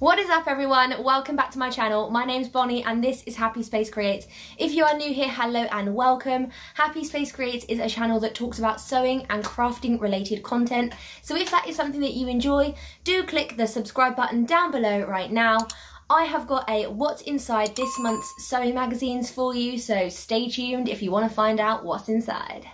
What is up everyone? Welcome back to my channel. My name's Bonnie and this is Happy Space Creates. If you are new here, hello and welcome. Happy Space Creates is a channel that talks about sewing and crafting related content. So if that is something that you enjoy, do click the subscribe button down below right now. I have got a what's inside this month's sewing magazines for you, so stay tuned if you want to find out what's inside.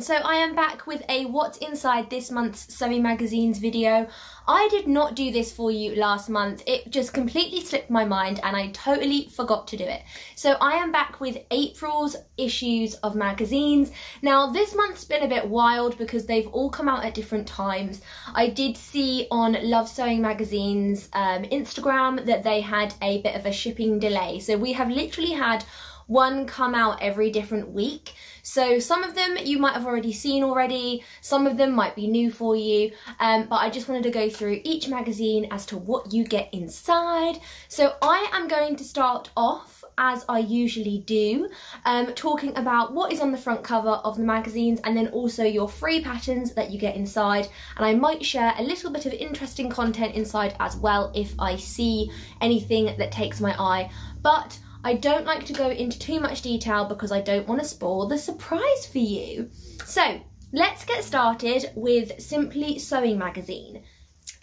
So I am back with a what's inside this month's sewing magazines video. I did not do this for you last month. It just completely slipped my mind and I totally forgot to do it. So I am back with April's issues of magazines. Now this month's been a bit wild because they've all come out at different times. I did see on Love Sewing Magazine's Instagram that they had a bit of a shipping delay. So we have literally had one come out every different week. So some of them you might have already seen already, some of them might be new for you, but I just wanted to go through each magazine as to what you get inside. So I am going to start off, as I usually do, talking about what is on the front cover of the magazines and then also your free patterns that you get inside. And I might share a little bit of interesting content inside as well if I see anything that takes my eye. But I don't like to go into too much detail because I don't want to spoil the surprise for you. So let's get started with Simply Sewing Magazine.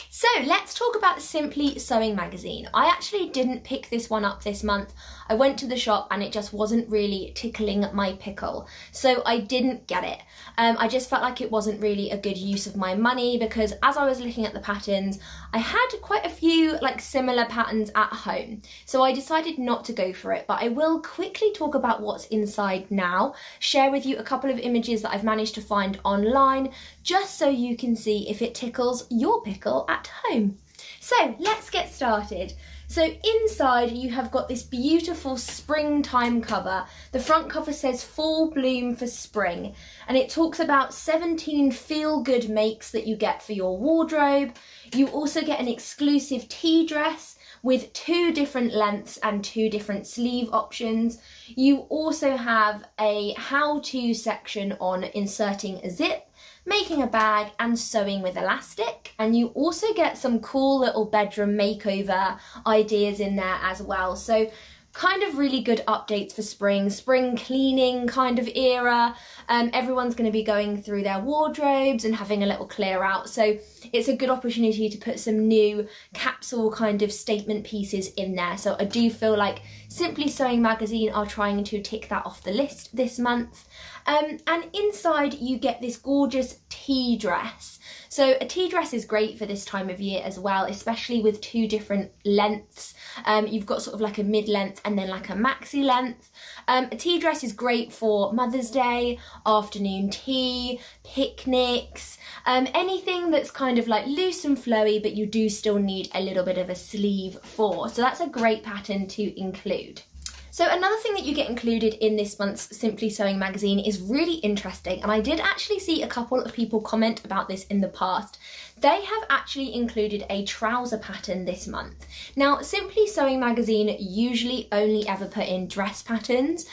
So let's talk about Simply Sewing Magazine. I actually didn't pick this one up this month. I went to the shop and it just wasn't really tickling my pickle. So I didn't get it. I just felt like it wasn't really a good use of my money because as I was looking at the patterns, I had quite a few like similar patterns at home. So I decided not to go for it, but I will quickly talk about what's inside now, share with you a couple of images that I've managed to find online, just so you can see if it tickles your pickle at home. So let's get started. So inside you have got this beautiful springtime cover. The front cover says Fall Bloom for Spring and it talks about 17 feel-good makes that you get for your wardrobe. You also get an exclusive tea dress with two different lengths and two different sleeve options. You also have a how-to section on inserting a zip, making a bag and sewing with elastic, and you also get some cool little bedroom makeover ideas in there as well. So kind of really good updates for spring cleaning kind of era. Everyone's going to be going through their wardrobes and having a little clear out, so it's a good opportunity to put some new capsule kind of statement pieces in there. So I do feel like Simply Sewing Magazine are trying to tick that off the list this month. And inside you get this gorgeous tea dress. So a tea dress is great for this time of year as well, especially with two different lengths. You've got sort of like a mid-length and then like a maxi length. A tea dress is great for Mother's Day, afternoon tea, picnics, anything that's kind of like loose and flowy but you do still need a little bit of a sleeve for. So that's a great pattern to include. So another thing that you get included in this month's Simply Sewing Magazine is really interesting, and I did actually see a couple of people comment about this in the past. They have actually included a trouser pattern this month. Now, Simply Sewing Magazine usually only ever put in dress patterns,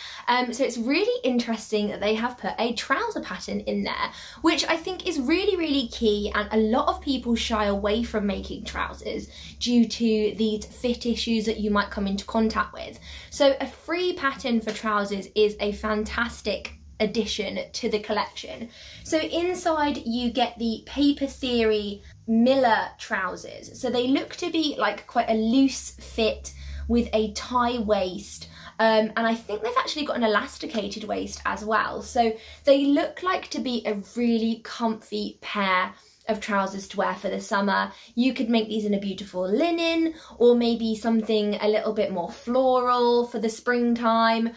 so it's really interesting that they have put a trouser pattern in there, which I think is really, really key, and a lot of people shy away from making trousers due to these fit issues that you might come into contact with. So a free pattern for trousers is a fantastic addition to the collection. So inside you get the Paper Theory Miller trousers. So they look to be like quite a loose fit with a tie waist, and I think they've actually got an elasticated waist as well. So they look like to be a really comfy pair of trousers to wear for the summer. You could make these in a beautiful linen or maybe something a little bit more floral for the springtime.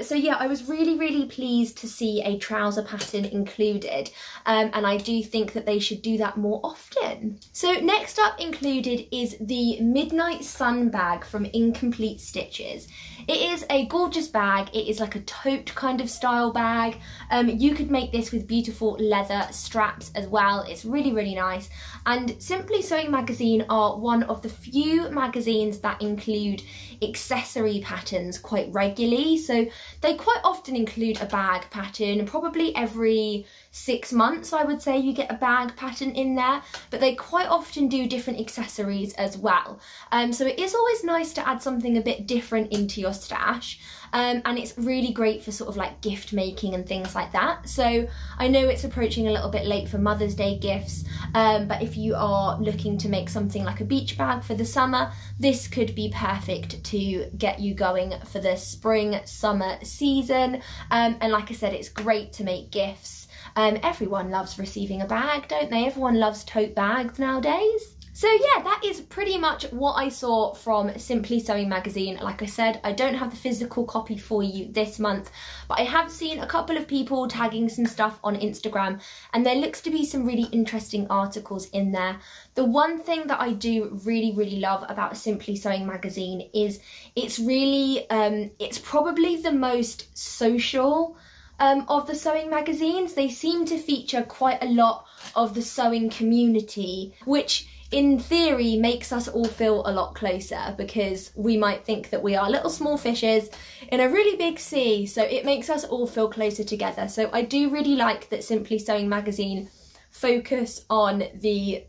So yeah, I was really, really pleased to see a trouser pattern included, and I do think that they should do that more often. So next up included is the Midnight Sun bag from Incomplete Stitches. It is a gorgeous bag. It is like a tote kind of style bag. You could make this with beautiful leather straps as well. It's really, really nice. And Simply Sewing Magazine are one of the few magazines that include accessory patterns quite regularly. So They quite often include a bag pattern, probably every 6 months I would say you get a bag pattern in there, but they quite often do different accessories as well. So it is always nice to add something a bit different into your stash, and it's really great for sort of like gift making and things like that. So I know it's approaching a little bit late for Mother's Day gifts, but if you are looking to make something like a beach bag for the summer, this could be perfect to get you going for the spring summer season. And like I said, it's great to make gifts. Everyone loves receiving a bag, don't they? Everyone loves tote bags nowadays. So yeah, that is pretty much what I saw from Simply Sewing Magazine. Like I said, I don't have the physical copy for you this month, but I have seen a couple of people tagging some stuff on Instagram, and there looks to be some really interesting articles in there. The one thing that I do really, really love about Simply Sewing Magazine is it's really, it's probably the most social of the sewing magazines. They seem to feature quite a lot of the sewing community, which in theory makes us all feel a lot closer, because we might think that we are little small fishes in a really big sea, so it makes us all feel closer together. So I do really like that Simply Sewing Magazine focus on the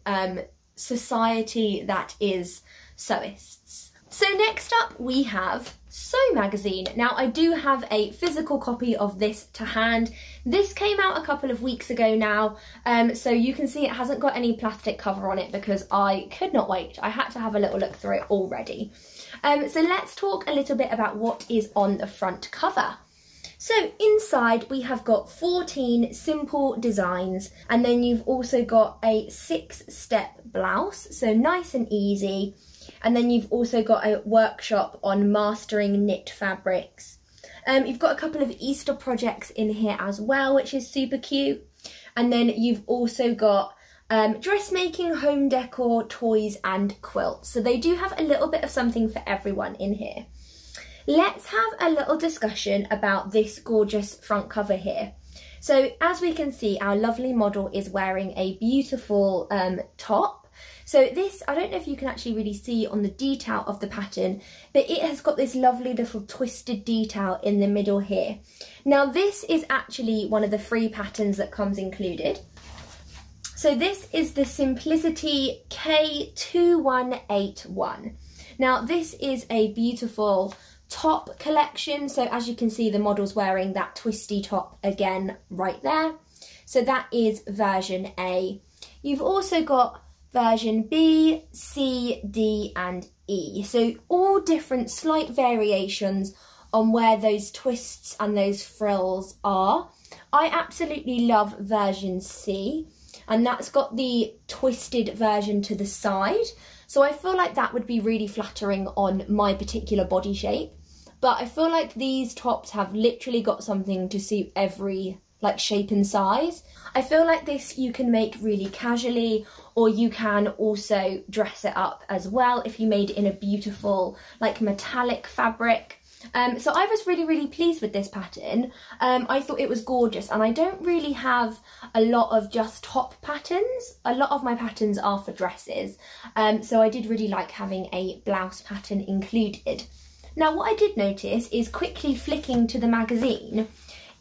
society that is sewists. So next up we have Sew Magazine. Now I do have a physical copy of this to hand. This came out a couple of weeks ago now, so you can see it hasn't got any plastic cover on it because I could not wait. I had to have a little look through it already. So let's talk a little bit about what is on the front cover. So inside we have got 14 simple designs, and then you've also got a 6-step blouse, so nice and easy. And then you've also got a workshop on mastering knit fabrics. You've got a couple of Easter projects in here as well, which is super cute. And then you've also got dressmaking, home decor, toys and quilts. So they do have a little bit of something for everyone in here. Let's have a little discussion about this gorgeous front cover here. So as we can see, our lovely model is wearing a beautiful top. So this, I don't know if you can actually really see on the detail of the pattern, but it has got this lovely little twisted detail in the middle here. Now this is actually one of the free patterns that comes included. So this is the Simplicity K2181. Now this is a beautiful top collection. So as you can see, the model's wearing that twisty top again right there. So that is version A. You've also got version B, C, D and E. So all different slight variations on where those twists and those frills are. I absolutely love version C, and that's got the twisted version to the side. So I feel like that would be really flattering on my particular body shape. But I feel like these tops have literally got something to suit every like shape and size. I feel like this you can make really casually, or you can also dress it up as well if you made it in a beautiful like metallic fabric. So I was really, really pleased with this pattern. I thought it was gorgeous, and I don't really have a lot of just top patterns. A lot of my patterns are for dresses. So I did really like having a blouse pattern included. Now what I did notice is, quickly flicking to the magazine,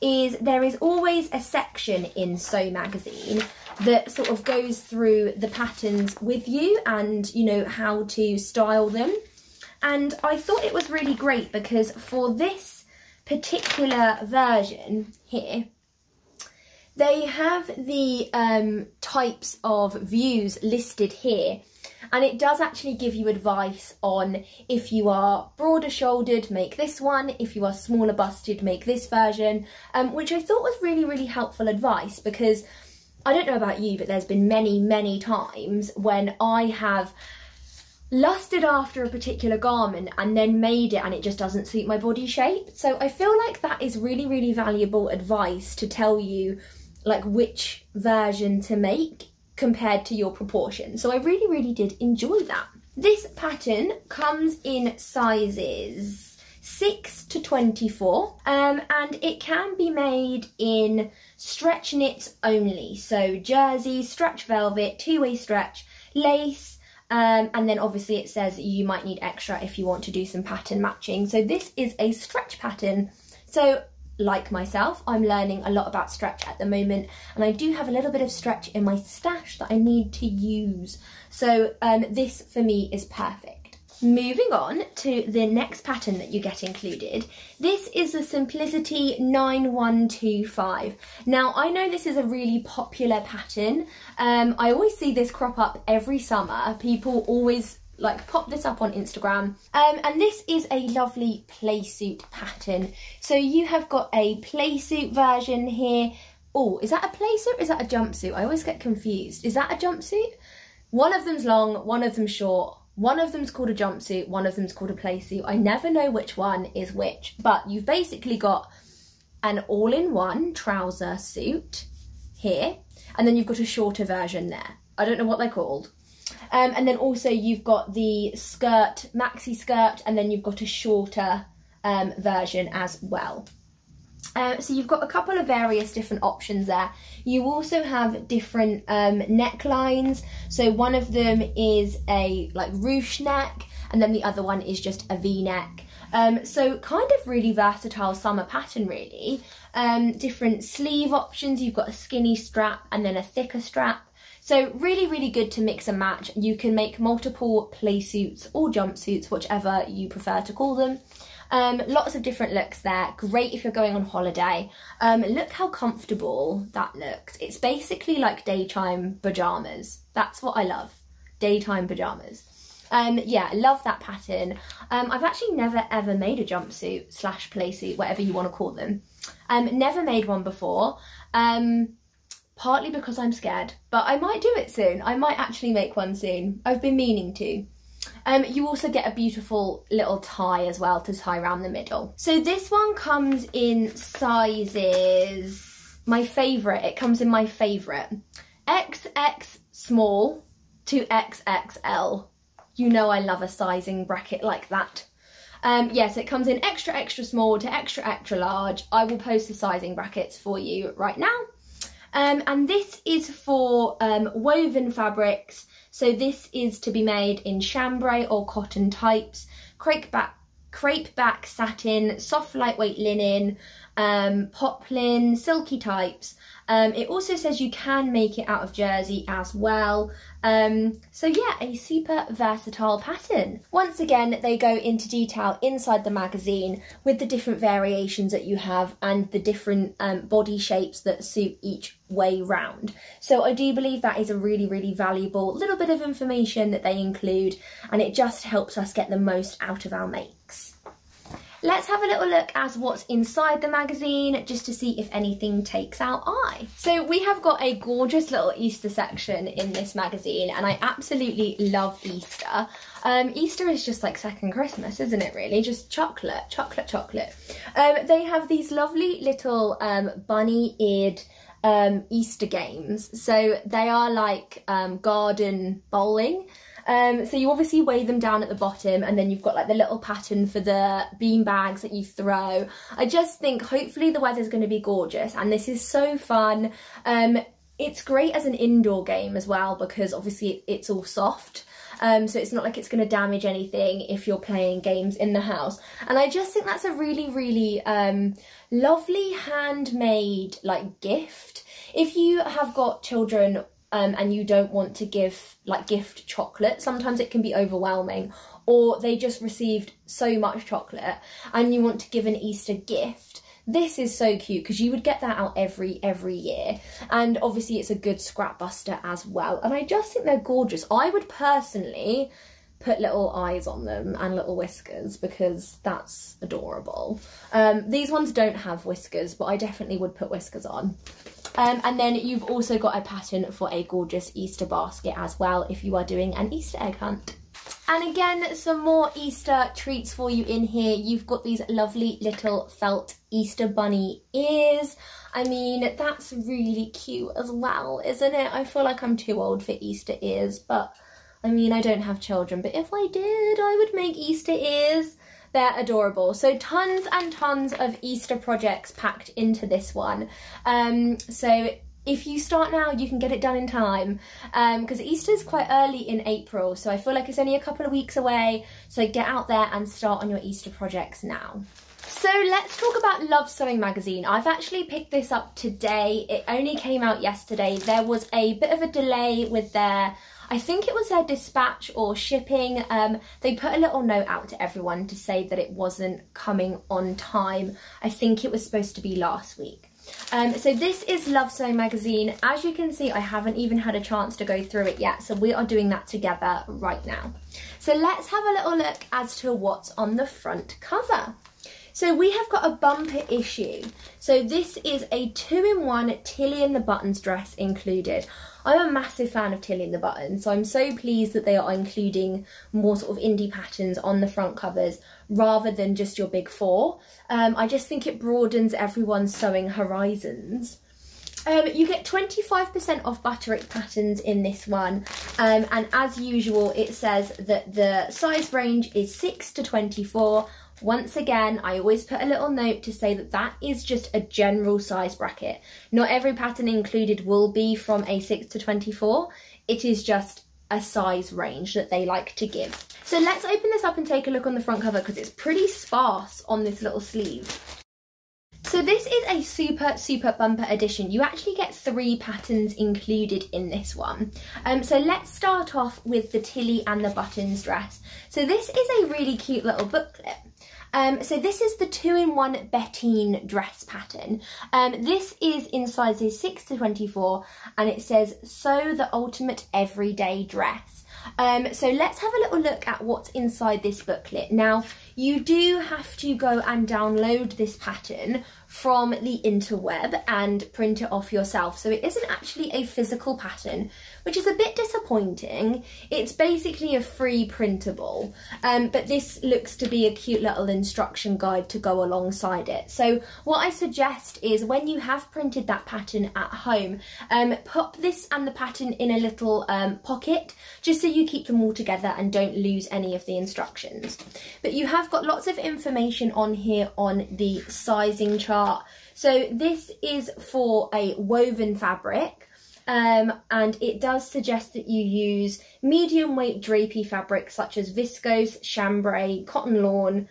is there is always a section in Sew Magazine that sort of goes through the patterns with you and, you know, how to style them. And I thought it was really great because for this particular version here, they have the types of views listed here. And it does actually give you advice on, if you are broader shouldered, make this one. If you are smaller busted, make this version, which I thought was really, really helpful advice, because I don't know about you, but there's been many, many times when I have lusted after a particular garment and then made it and it just doesn't suit my body shape. So I feel like that is really, really valuable advice to tell you like which version to make compared to your proportion. So I really, really did enjoy that. This pattern comes in sizes 6 to 24, and it can be made in stretch knits only. So jersey, stretch velvet, two-way stretch, lace, and then obviously it says you might need extra if you want to do some pattern matching. So this is a stretch pattern So like myself, I'm learning a lot about stretch at the moment, and I do have a little bit of stretch in my stash that I need to use. So this for me is perfect. Moving on to the next pattern that you get included, this is the Simplicity 9125. Now, I know this is a really popular pattern. I always see this crop up every summer. People always like pop this up on Instagram. And this is a lovely playsuit pattern. So you have got a playsuit version here. Oh, is that a playsuit or is that a jumpsuit? I always get confused. Is that a jumpsuit? One of them's long, one of them's short. One of them's called a jumpsuit, one of them's called a playsuit. I never know which one is which, but you've basically got an all-in-one trouser suit here, and then you've got a shorter version there. I don't know what they're called. And then also you've got the skirt, maxi skirt, and then you've got a shorter version as well. So you've got a couple of various different options there. You also have different necklines. So one of them is a like ruche neck, and then the other one is just a V-neck. So kind of really versatile summer pattern really. Different sleeve options. You've got a skinny strap and then a thicker strap. So really, really good to mix and match. You can make multiple playsuits or jumpsuits, whichever you prefer to call them. Lots of different looks there. Great if you're going on holiday. Look how comfortable that looks. It's basically like daytime pajamas. That's what I love, daytime pajamas. Yeah, love that pattern. I've actually never ever made a jumpsuit slash playsuit, whatever you want to call them. Never made one before, partly because I'm scared, but I might do it soon. I might actually make one soon. I've been meaning to. You also get a beautiful little tie as well to tie around the middle. So this one comes in sizes, my favourite, it comes in my favourite, XX small to XXL. You know I love a sizing bracket like that. Yes, it comes in extra, extra small to extra, extra large. I will post the sizing brackets for you right now. And this is for woven fabrics. So this is to be made in chambray or cotton types, crepe back satin, soft lightweight linen, poplin, silky types. It also says you can make it out of jersey as well. So yeah, a super versatile pattern. Once again, they go into detail inside the magazine with the different variations that you have and the different body shapes that suit each way round. So I do believe that is a really, really valuable little bit of information that they include, and it just helps us get the most out of our makes. Let's have a little look at what's inside the magazine just to see if anything takes our eye. So we have got a gorgeous little Easter section in this magazine, and I absolutely love Easter. Easter is just like second Christmas, isn't it really? Just chocolate, chocolate, chocolate. They have these lovely little bunny-eared Easter games. So they are like garden bowling. So you obviously weigh them down at the bottom, and then you've got like the little pattern for the bean bags that you throw. I just think hopefully the weather's going to be gorgeous, and this is so fun. It's great as an indoor game as well, because obviously it's all soft. So it's not like it's going to damage anything if you're playing games in the house. And I just think that's a really, really lovely handmade like gift. If you have got children and you don't want to give like gift chocolate, sometimes it can be overwhelming, or they just received so much chocolate and you want to give an Easter gift, this is so cute because you would get that out every year. And obviously it's a good scrap buster as well, and I just think they're gorgeous. I would personally put little eyes on them and little whiskers because that's adorable. These ones don't have whiskers, but I definitely would put whiskers on. And then you've also got a pattern for a gorgeous Easter basket as well if you are doing an Easter egg hunt. And again, some more Easter treats for you in here. You've got these lovely little felt Easter bunny ears. I mean, that's really cute as well, isn't it? I feel like I'm too old for Easter ears, but I mean, I don't have children, but if I did, I would make Easter ears. They're adorable. So tons and tons of Easter projects packed into this one. So if you start now, you can get it done in time, because Easter's quite early in April, so I feel like it's only a couple of weeks away. So get out there and start on your Easter projects now. So let's talk about Love Sewing Magazine. I've actually picked this up today. It only came out yesterday. There was a bit of a delay with their, I think it was their dispatch or shipping. They put a little note out to everyone to say that it wasn't coming on time. I think it was supposed to be last week. So this is Love Sewing Magazine. As you can see, I haven't even had a chance to go through it yet, so we are doing that together right now. So let's have a little look as to what's on the front cover. So we have got a bumper issue. So this is a 2-in-1 Tilly and the Buttons dress included. I'm a massive fan of Tilly and the Buttons, so I'm so pleased that they are including more sort of indie patterns on the front covers rather than just your big four. I just think it broadens everyone's sewing horizons. You get 25% off Butterick patterns in this one, and as usual it says that the size range is 6 to 24. Once again, I always put a little note to say that that is just a general size bracket. Not every pattern included will be from a 6 to 24. It is just a size range that they like to give. So let's open this up and take a look on the front cover because it's pretty sparse on this little sleeve. So this is a super, super bumper edition. You actually get 3 patterns included in this one. So let's start off with the Tilly and the Buttons dress. So this is a really cute little booklet. So this is the 2-in-1 Bettine dress pattern. This is in sizes 6 to 24 and it says, "Sew the ultimate everyday dress." So let's have a little look at what's inside this booklet. Now, you do have to go and download this pattern from the interweb and print it off yourself. So it isn't actually a physical pattern, which is a bit disappointing. It's basically a free printable, but this looks to be a cute little instruction guide to go alongside it. So what I suggest is when you have printed that pattern at home, pop this and the pattern in a little pocket, just so you keep them all together and don't lose any of the instructions. But you have got lots of information on here on the sizing chart. So this is for a woven fabric, and it does suggest that you use medium weight drapey fabrics such as viscose, chambray, cotton lawn.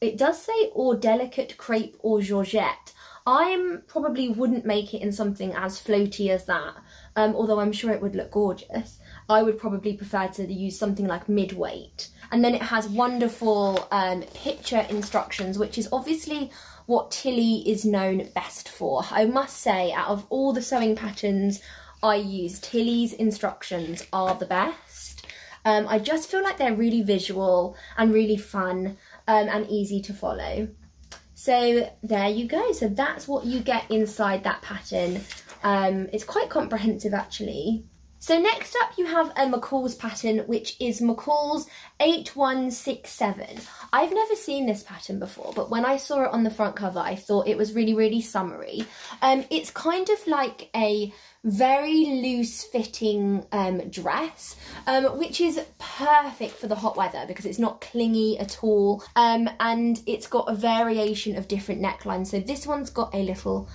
It does say or delicate crepe or georgette. I probably wouldn't make it in something as floaty as that, although I'm sure it would look gorgeous. I would probably prefer to use something like mid-weight. And then it has wonderful picture instructions, which is obviously what Tilly is known best for. I must say, out of all the sewing patterns I use, Tilly's instructions are the best. I just feel like they're really visual and really fun and easy to follow. So there you go. So that's what you get inside that pattern. It's quite comprehensive actually. So next up you have a McCall's pattern, which is McCall's 8167. I've never seen this pattern before, but when I saw it on the front cover, I thought it was really, really summery. It's kind of like a very loose fitting dress, which is perfect for the hot weather because it's not clingy at all. And it's got a variation of different necklines. So this one's got a little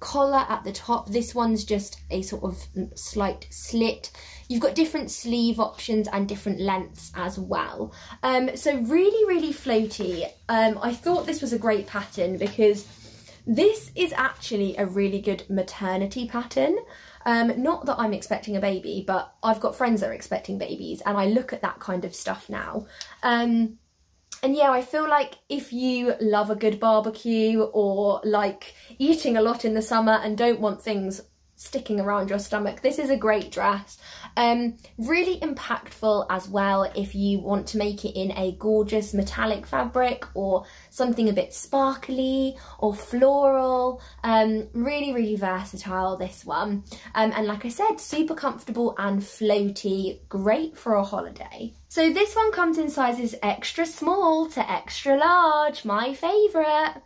collar at the top. This one's just a sort of slight slit. You've got different sleeve options and different lengths as well. So really, really floaty. I thought this was a great pattern because this is actually a really good maternity pattern. Not that I'm expecting a baby, but I've got friends that are expecting babies and I look at that kind of stuff now. And yeah, I feel like if you love a good barbecue or like eating a lot in the summer and don't want things sticking around your stomach, this is a great dress. Really impactful as well if you want to make it in a gorgeous metallic fabric or something a bit sparkly or floral. Really, really versatile, this one. And like I said, super comfortable and floaty, great for a holiday. So this one comes in sizes extra small to extra large, my favourite.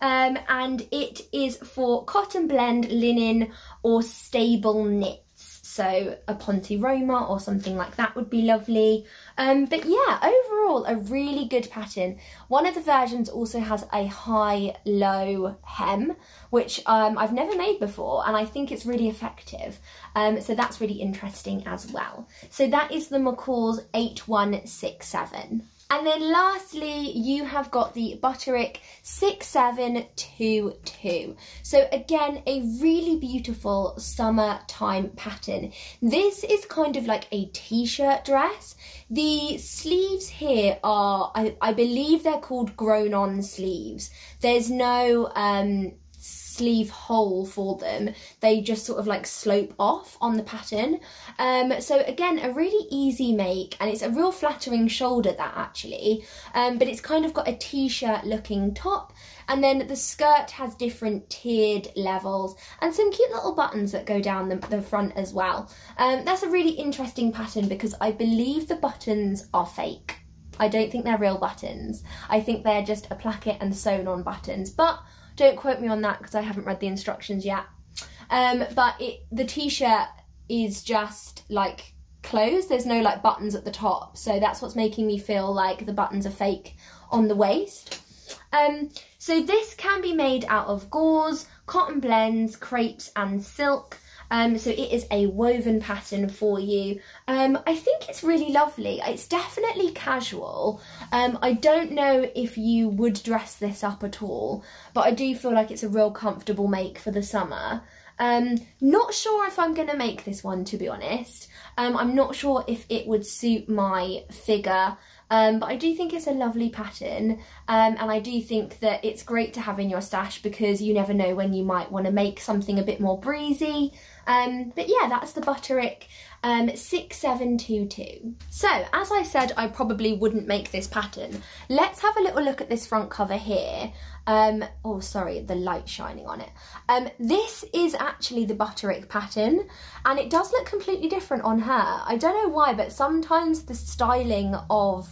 And it is for cotton blend, linen or stable knits. So a Ponte Roma or something like that would be lovely. But yeah, overall a really good pattern. One of the versions also has a high-low hem, which I've never made before and I think it's really effective. So that's really interesting as well. So that is the McCall's 8167. And then lastly, you have got the Butterick 6722. So again, a really beautiful summertime pattern. This is kind of like a t-shirt dress. The sleeves here are, I believe they're called grown-on sleeves. There's no sleeve hole for them. They just sort of like slope off on the pattern. So again, a really easy make, and it's a real flattering shoulder, that actually, but it's kind of got a t-shirt looking top, and then the skirt has different tiered levels and some cute little buttons that go down the front as well. That's a really interesting pattern because I believe the buttons are fake. I don't think they're real buttons. I think they're just a placket and sewn on buttons, but don't quote me on that because I haven't read the instructions yet. But the t-shirt is just like closed. There's no like buttons at the top. So that's what's making me feel like the buttons are fake on the waist. So this can be made out of gauze, cotton blends, crepes and silk. So it is a woven pattern for you. I think it's really lovely. It's definitely casual. I don't know if you would dress this up at all, but I do feel like it's a real comfortable make for the summer. Not sure if I'm going to make this one, to be honest. I'm not sure if it would suit my figure. But I do think it's a lovely pattern, and I do think that it's great to have in your stash because you never know when you might want to make something a bit more breezy. But yeah, that's the Butterick 6722. So as I said, I probably wouldn't make this pattern. Let's have a little look at this front cover here. Oh, sorry, the light shining on it. This is actually the Butterick pattern, and it does look completely different on her. I don't know why, but sometimes the styling of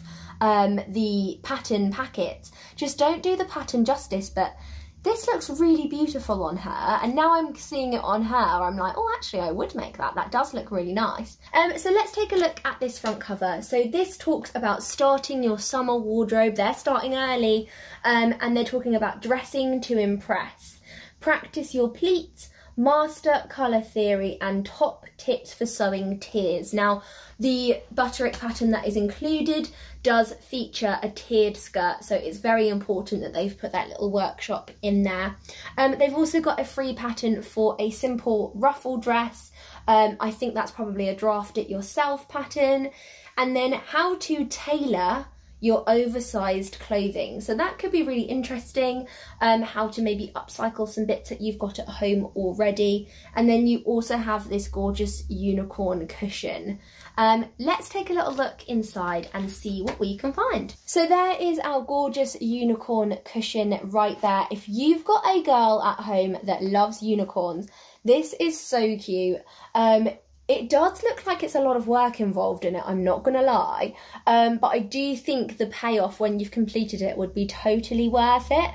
the pattern packets just don't do the pattern justice, but this looks really beautiful on her, and now I'm seeing it on her, I'm like, oh, actually I would make that. That does look really nice. So let's take a look at this front cover. So this talks about starting your summer wardrobe. They're starting early, and they're talking about dressing to impress. Practice your pleats, master colour theory, and top tips for sewing tiers. Now, the Butterick pattern that is included does feature a tiered skirt, so it's very important that they've put that little workshop in there. They've also got a free pattern for a simple ruffle dress. I think that's probably a draft it yourself pattern. And then how to tailor your oversized clothing. So that could be really interesting, how to maybe upcycle some bits that you've got at home already. And then you also have this gorgeous unicorn cushion. Let's take a little look inside and see what we can find. So there is our gorgeous unicorn cushion right there. If you've got a girl at home that loves unicorns, this is so cute. It does look like it's a lot of work involved in it, I'm not going to lie, but I do think the payoff when you've completed it would be totally worth it.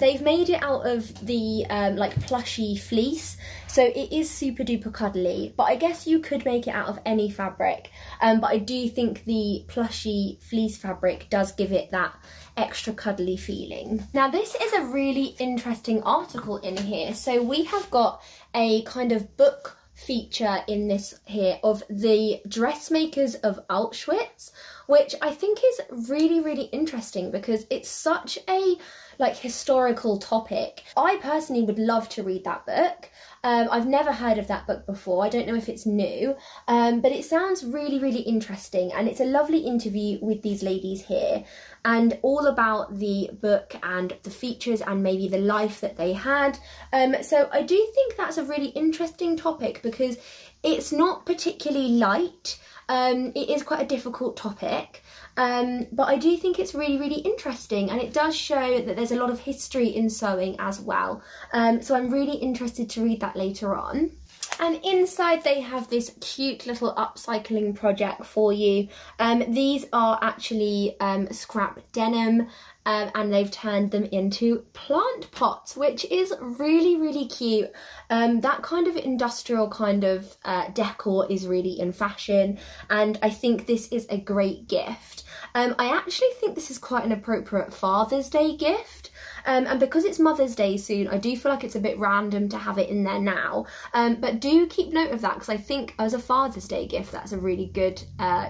They've made it out of the like plushy fleece, so it is super duper cuddly, but I guess you could make it out of any fabric, but I do think the plushy fleece fabric does give it that extra cuddly feeling. Now this is a really interesting article in here, so we have got a kind of book feature in this here of The Dressmakers of Auschwitz, which I think is really, really interesting because it's such a like historical topic. I personally would love to read that book. I've never heard of that book before. I don't know if it's new, but it sounds really, really interesting. And it's a lovely interview with these ladies here and all about the book and the features and maybe the life that they had. So I do think that's a really interesting topic because it's not particularly light. It is quite a difficult topic, but I do think it's really, really interesting, and it does show that there's a lot of history in sewing as well. So I'm really interested to read that later on. And inside they have this cute little upcycling project for you. These are actually scrap denim, and they've turned them into plant pots, which is really, really cute. That kind of industrial kind of decor is really in fashion, and I think this is a great gift. I actually think this is quite an appropriate Father's Day gift. and because it's Mother's Day soon, I do feel like it's a bit random to have it in there now, but do keep note of that, because I think as a Father's Day gift that's a really good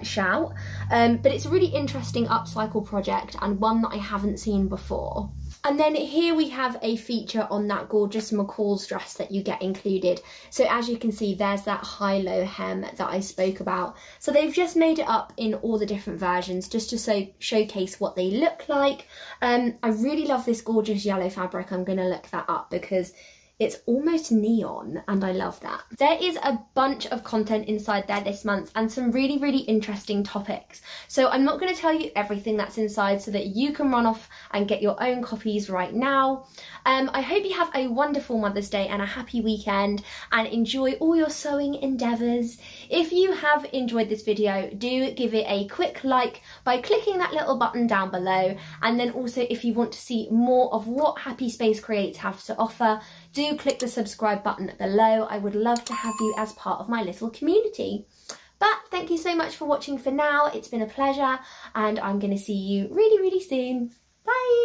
shout. But it's a really interesting upcycle project and one that I haven't seen before. And then here we have a feature on that gorgeous McCall's dress that you get included. So as you can see, there's that high-low hem that I spoke about. So they've just made it up in all the different versions just to showcase what they look like. I really love this gorgeous yellow fabric. I'm going to look that up because it's almost neon and I love that. There is a bunch of content inside there this month and some really, really interesting topics. So I'm not going to tell you everything that's inside so that you can run off and get your own copies right now. I hope you have a wonderful Mother's Day and a happy weekend, and enjoy all your sewing endeavours. If you have enjoyed this video, do give it a quick like by clicking that little button down below. And then also, if you want to see more of what Happy Space Creates have to offer, do click the subscribe button below. I would love to have you as part of my little community. But thank you so much for watching for now. It's been a pleasure, and I'm going to see you really, really soon. Bye!